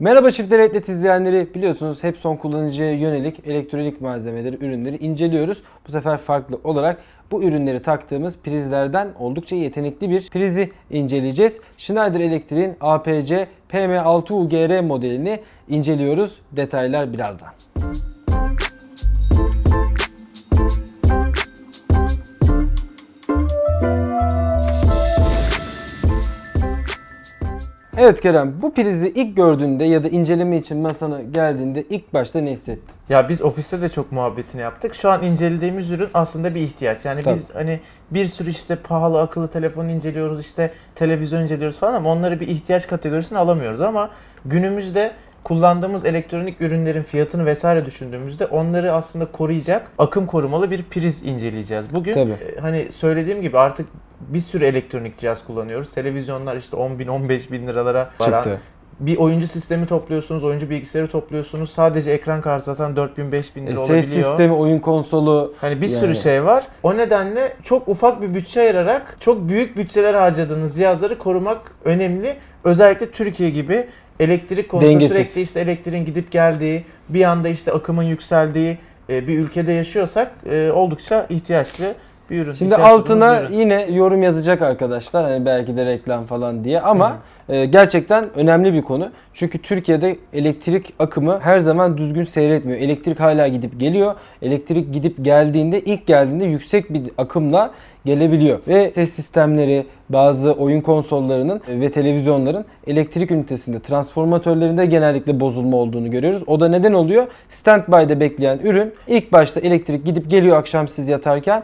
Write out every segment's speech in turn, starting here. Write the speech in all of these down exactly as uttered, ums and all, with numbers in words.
Merhaba ShiftDelete nokta net izleyenleri, biliyorsunuz hep son kullanıcıya yönelik elektronik malzemeleri, ürünleri inceliyoruz. Bu sefer farklı olarak bu ürünleri taktığımız prizlerden oldukça yetenekli bir prizi inceleyeceğiz. Schneider Electric'in A P C P M altı U G R modelini inceliyoruz. Detaylar birazdan. Evet Kerem, bu prizi ilk gördüğünde ya da inceleme için masana geldiğinde ilk başta ne hissettin? Ya biz ofiste de çok muhabbetini yaptık. Şu an incelediğimiz ürün aslında bir ihtiyaç. Yani Tabii. biz hani bir sürü işte pahalı akıllı telefonu inceliyoruz, işte televizyon inceliyoruz falan ama onları bir ihtiyaç kategorisine alamıyoruz. Ama günümüzde kullandığımız elektronik ürünlerin fiyatını vesaire düşündüğümüzde onları aslında koruyacak akım korumalı bir priz inceleyeceğiz. Bugün Tabii. hani söylediğim gibi artık bir sürü elektronik cihaz kullanıyoruz. Televizyonlar işte on bin on beş bin liralara varan. Çıktı. Bir oyuncu sistemi topluyorsunuz, oyuncu bilgisayarı topluyorsunuz. Sadece ekran kartı zaten dört bin beş bin lira e, olabiliyor. Ses sistemi, oyun konsolu. Hani bir yani. sürü şey var. O nedenle çok ufak bir bütçe ayırarak çok büyük bütçeler harcadığınız cihazları korumak önemli. Özellikle Türkiye gibi elektrik konusunda Dengesiz. sürekli işte elektriğin gidip geldiği, bir anda işte akımın yükseldiği bir ülkede yaşıyorsak oldukça ihtiyaçlı. Ürün, Şimdi altına yine yorum yazacak arkadaşlar, hani belki de reklam falan diye ama e, gerçekten önemli bir konu. Çünkü Türkiye'de elektrik akımı her zaman düzgün seyretmiyor. Elektrik hala gidip geliyor. Elektrik gidip geldiğinde, ilk geldiğinde yüksek bir akımla gelebiliyor. Ve ses sistemleri, bazı oyun konsollarının ve televizyonların elektrik ünitesinde, transformatörlerinde genellikle bozulma olduğunu görüyoruz. O da neden oluyor? Standby'de bekleyen ürün ilk başta elektrik gidip geliyor akşam siz yatarken.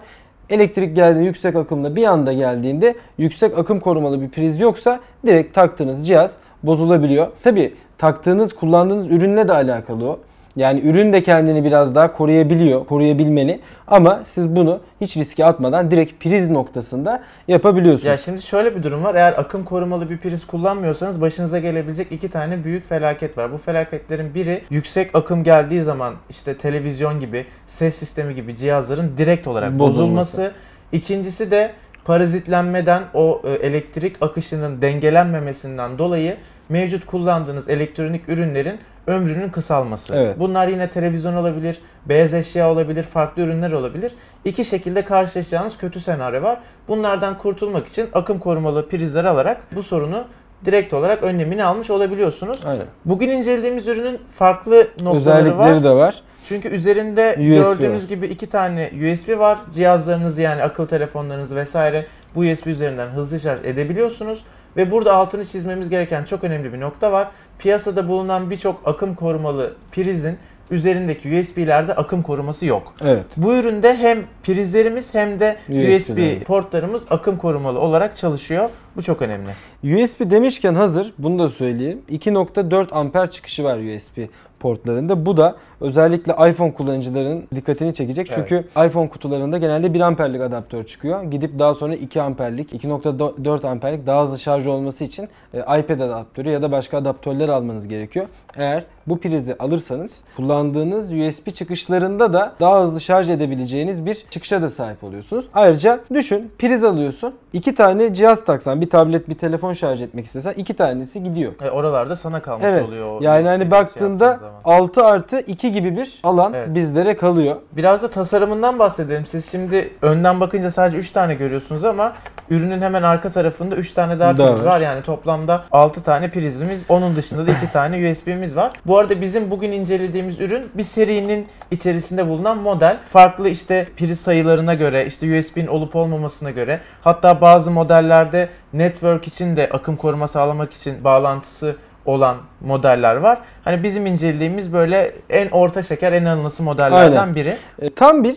Elektrik geldiğinde, yüksek akımla bir anda geldiğinde yüksek akım korumalı bir priz yoksa direkt taktığınız cihaz bozulabiliyor. Tabii taktığınız, kullandığınız ürünle de alakalı o. Yani ürün de kendini biraz daha koruyabiliyor, koruyabilmeni ama siz bunu hiç riske atmadan direkt priz noktasında yapabiliyorsunuz. Ya şimdi şöyle bir durum var. Eğer akım korumalı bir priz kullanmıyorsanız başınıza gelebilecek iki tane büyük felaket var. Bu felaketlerin biri, yüksek akım geldiği zaman işte televizyon gibi, ses sistemi gibi cihazların direkt olarak bozulması. bozulması. İkincisi de parazitlenmeden, o elektrik akışının dengelenmemesinden dolayı mevcut kullandığınız elektronik ürünlerin ömrünün kısalması. Evet. Bunlar yine televizyon olabilir, beyaz eşya olabilir, farklı ürünler olabilir. İki şekilde karşılaşacağınız kötü senaryo var. Bunlardan kurtulmak için akım korumalı prizler alarak bu sorunu direkt olarak önlemini almış olabiliyorsunuz. Aynen. Bugün incelediğimiz ürünün farklı noktaları Özellikleri var. Özellikleri de var. Çünkü üzerinde U S B gördüğünüz var. gibi iki tane U S B var. Cihazlarınızı, yani akıllı telefonlarınızı vesaire bu U S B üzerinden hızlı şarj edebiliyorsunuz. Ve burada altını çizmemiz gereken çok önemli bir nokta var. Piyasada bulunan birçok akım korumalı prizin üzerindeki U S B'lerde akım koruması yok. Evet. Bu üründe hem prizlerimiz hem de U S B portlarımız akım korumalı olarak çalışıyor. Bu çok önemli. U S B demişken hazır bunu da söyleyeyim. iki nokta dört amper çıkışı var U S B portlarında. Bu da özellikle iPhone kullanıcıların dikkatini çekecek. Evet. Çünkü iPhone kutularında genelde bir amperlik adaptör çıkıyor. Gidip daha sonra iki amperlik, iki nokta dört amperlik daha hızlı şarj olması için iPad adaptörü ya da başka adaptörler almanız gerekiyor. Eğer bu prizi alırsanız kullandığınız U S B çıkışlarında da daha hızlı şarj edebileceğiniz bir çıkışa da sahip oluyorsunuz. Ayrıca düşün, priz alıyorsun. İki tane cihaz taksan, bir tablet, bir telefon şarj etmek istesen iki tanesi gidiyor. E oralarda sana kalmış evet. oluyor. Yani hani baktığında altı artı iki gibi bir alan evet. bizlere kalıyor. Biraz da tasarımından bahsedelim. Siz şimdi önden bakınca sadece üç tane görüyorsunuz ama ürünün hemen arka tarafında üç tane daha priz var. var. Yani toplamda altı tane prizimiz. Onun dışında da iki tane U S B'miz var. Bu arada bizim bugün incelediğimiz ürün bir serinin içerisinde bulunan model. Farklı işte priz sayılarına göre, işte U S B'nin olup olmamasına göre, hatta bazı modellerde network için de akım koruma sağlamak için bağlantısı olan modeller var. Hani bizim incelediğimiz böyle en orta şeker, en alınası modellerden Aynen. biri. Tam bir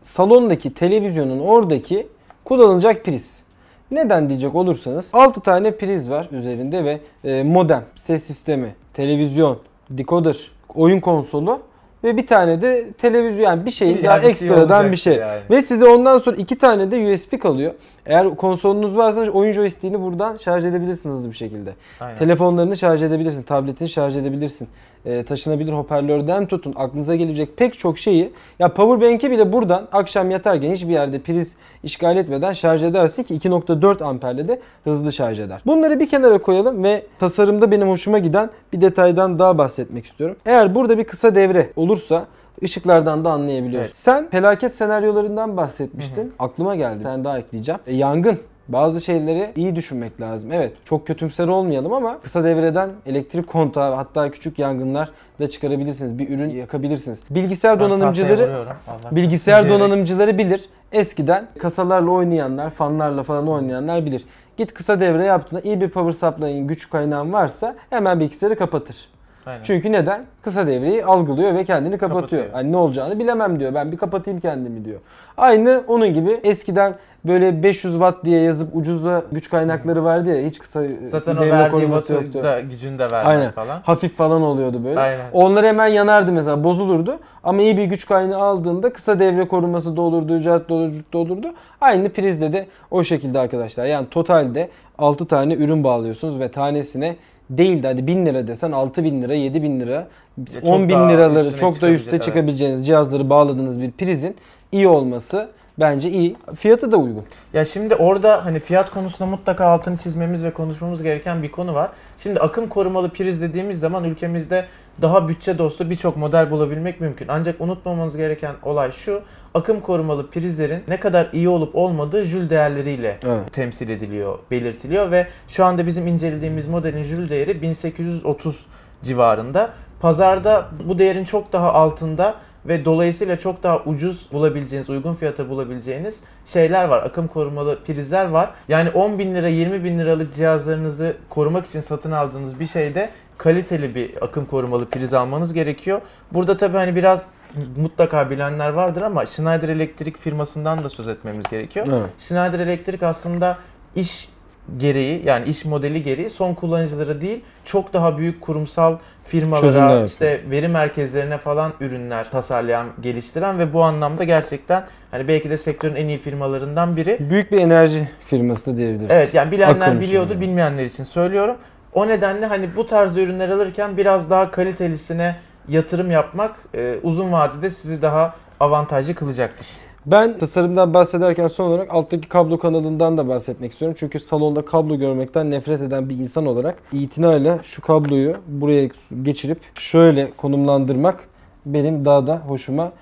salondaki televizyonun oradaki kullanılacak priz. Neden diyecek olursanız altı tane priz var üzerinde ve modem, ses sistemi, televizyon, dekoder, oyun konsolu ve bir tane de televizyon, yani bir şeyin yani daha ekstradan bir şey. Yani. Ve size ondan sonra iki tane de U S B kalıyor. Eğer konsolunuz varsa oyun joystick'ini buradan şarj edebilirsiniz hızlı bir şekilde. Aynen. Telefonlarını şarj edebilirsin, tabletini şarj edebilirsin. E, taşınabilir hoparlörden tutun, aklınıza gelebilecek pek çok şeyi. Ya powerbank'i bile buradan akşam yatarken hiçbir yerde priz işgal etmeden şarj edersin ki iki nokta dört amperle de hızlı şarj eder. Bunları bir kenara koyalım ve tasarımda benim hoşuma giden bir detaydan daha bahsetmek istiyorum. Eğer burada bir kısa devre olursa ışıklardan da anlayabiliyorsun. Evet. Sen felaket senaryolarından bahsetmiştin. Hı hı. Aklıma geldi. Bir tane daha ekleyeceğim. E, yangın. Bazı şeyleri iyi düşünmek lazım. Evet, çok kötümser olmayalım ama kısa devreden elektrik kontağı, hatta küçük yangınlar da çıkarabilirsiniz. Bir ürün yakabilirsiniz. Bilgisayar donanımcıları bilgisayar donanımcıları bilir. Eskiden kasalarla oynayanlar, fanlarla falan oynayanlar bilir. Git kısa devre yaptığında iyi bir power supply'ın güç kaynağın varsa hemen bilgisayarı kapatır. Aynen. Çünkü neden? Kısa devreyi algılıyor ve kendini kapatıyor. kapatıyor. Hani ne olacağını bilemem diyor. Ben bir kapatayım kendimi diyor. Aynı onun gibi eskiden böyle beş yüz watt diye yazıp ucuzla güç kaynakları vardı ya, hiç kısa zaten devre o verdiği watt'ı da gücünü de vermez Aynen. falan. Hafif falan oluyordu böyle. Aynen. Onlar hemen yanardı mesela, bozulurdu. Ama iyi bir güç kaynağı aldığında kısa devre koruması da olurdu, cart da olurdu. Aynı prizde de o şekilde arkadaşlar. Yani totalde altı tane ürün bağlıyorsunuz ve tanesine değil de hadi bin lira desen altı bin lira, yedi bin lira, on bin liraları çok da üste çıkabileceğiniz evet. cihazları bağladığınız bir prizin iyi olması bence iyi. Fiyatı da uygun. Ya şimdi orada hani fiyat konusunda mutlaka altını çizmemiz ve konuşmamız gereken bir konu var. Şimdi akım korumalı priz dediğimiz zaman ülkemizde daha bütçe dostu birçok model bulabilmek mümkün. Ancak unutmamanız gereken olay şu: akım korumalı prizlerin ne kadar iyi olup olmadığı Joule değerleriyle evet. temsil ediliyor, belirtiliyor ve şu anda bizim incelediğimiz modelin Joule değeri bin sekiz yüz otuz civarında. Pazarda bu değerin çok daha altında ve dolayısıyla çok daha ucuz bulabileceğiniz, uygun fiyata bulabileceğiniz şeyler var. Akım korumalı prizler var. Yani on bin lira, yirmi bin liralık cihazlarınızı korumak için satın aldığınız bir şeyde kaliteli bir akım korumalı priz almanız gerekiyor. Burada tabii hani biraz mutlaka bilenler vardır ama Schneider Electric firmasından da söz etmemiz gerekiyor. Evet. Schneider Electric aslında iş gereği, yani iş modeli gereği son kullanıcılara değil çok daha büyük kurumsal firmalara, işte veri merkezlerine falan ürünler tasarlayan, geliştiren ve bu anlamda gerçekten hani belki de sektörün en iyi firmalarından biri. Büyük bir enerji firması da diyebiliriz. Evet, yani bilenler Akın biliyordur, yani. Bilmeyenler için söylüyorum. O nedenle hani bu tarzda ürünler alırken biraz daha kalitelisine yatırım yapmak e, uzun vadede sizi daha avantajlı kılacaktır. Ben tasarımdan bahsederken son olarak alttaki kablo kanalından da bahsetmek istiyorum. Çünkü salonda kablo görmekten nefret eden bir insan olarak itinayla şu kabloyu buraya geçirip şöyle konumlandırmak benim daha da hoşuma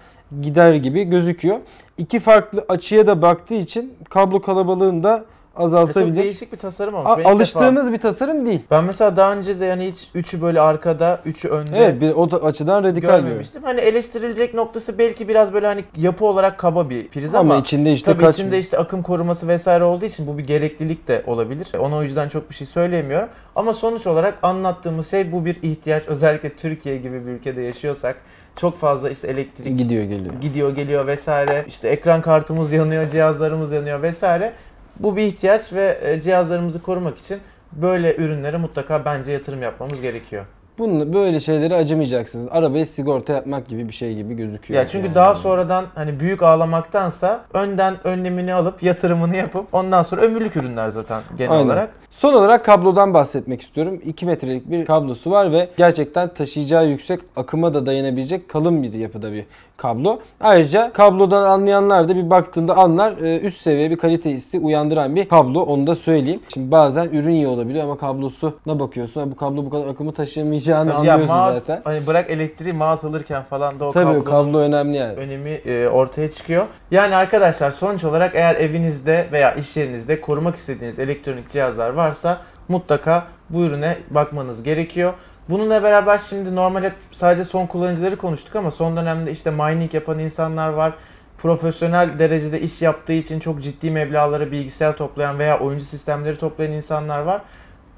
gider gibi gözüküyor. İki farklı açıya da baktığı için kablo kalabalığında azaltabilir. Çok değişik bir tasarım olmuş. A, alıştığımız defa... bir tasarım değil. Ben mesela daha önce de yani hiç üçü böyle arkada, üçü önde. Evet, bir o açıdan radikal görmemiştim. Diyor. Hani eleştirilecek noktası belki biraz böyle hani yapı olarak kaba bir priz ama, ama içinde işte tabii içinde mi? işte akım koruması vesaire olduğu için bu bir gereklilik de olabilir. Ona o yüzden çok bir şey söyleyemiyorum. Ama sonuç olarak anlattığımız şey, bu bir ihtiyaç. Özellikle Türkiye gibi bir ülkede yaşıyorsak çok fazla işte elektrik gidiyor geliyor. Gidiyor geliyor vesaire. İşte ekran kartımız yanıyor, cihazlarımız yanıyor vesaire. Bu bir ihtiyaç ve cihazlarımızı korumak için böyle ürünlere mutlaka bence yatırım yapmamız gerekiyor. Bunun böyle şeyleri acımayacaksınız. Arabaya sigorta yapmak gibi bir şey gibi gözüküyor. Ya çünkü yani. Daha sonradan hani büyük ağlamaktansa önden önlemini alıp yatırımını yapıp ondan sonra ömürlük ürünler zaten genel Aynen. olarak. Son olarak kablodan bahsetmek istiyorum. iki metrelik bir kablosu var ve gerçekten taşıyacağı yüksek akıma da dayanabilecek kalın bir yapıda bir kablo. Ayrıca kablodan anlayanlar da bir baktığında anlar, üst seviye bir kalite hissi uyandıran bir kablo, onu da söyleyeyim. Şimdi bazen ürün iyi olabiliyor ama kablosuna bakıyorsun, bu kablo bu kadar akımı taşıyamayacak. Ya mouse, zaten. Hani bırak elektriği, mouse alırken falan da o Tabii, kablo önemli yani. Önemi e, ortaya çıkıyor. Yani arkadaşlar sonuç olarak eğer evinizde veya iş yerinizde korumak istediğiniz elektronik cihazlar varsa mutlaka bu ürüne bakmanız gerekiyor. Bununla beraber şimdi normal hep sadece son kullanıcıları konuştuk ama son dönemde işte mining yapan insanlar var. Profesyonel derecede iş yaptığı için çok ciddi meblağlara bilgisayar toplayan veya oyuncu sistemleri toplayan insanlar var.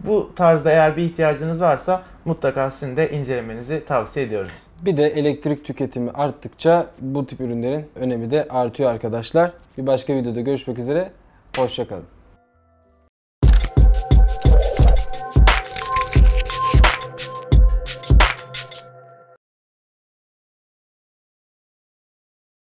Bu tarzda eğer bir ihtiyacınız varsa mutlaka sizin de incelemenizi tavsiye ediyoruz. Bir de elektrik tüketimi arttıkça bu tip ürünlerin önemi de artıyor arkadaşlar. Bir başka videoda görüşmek üzere. Hoşça kalın.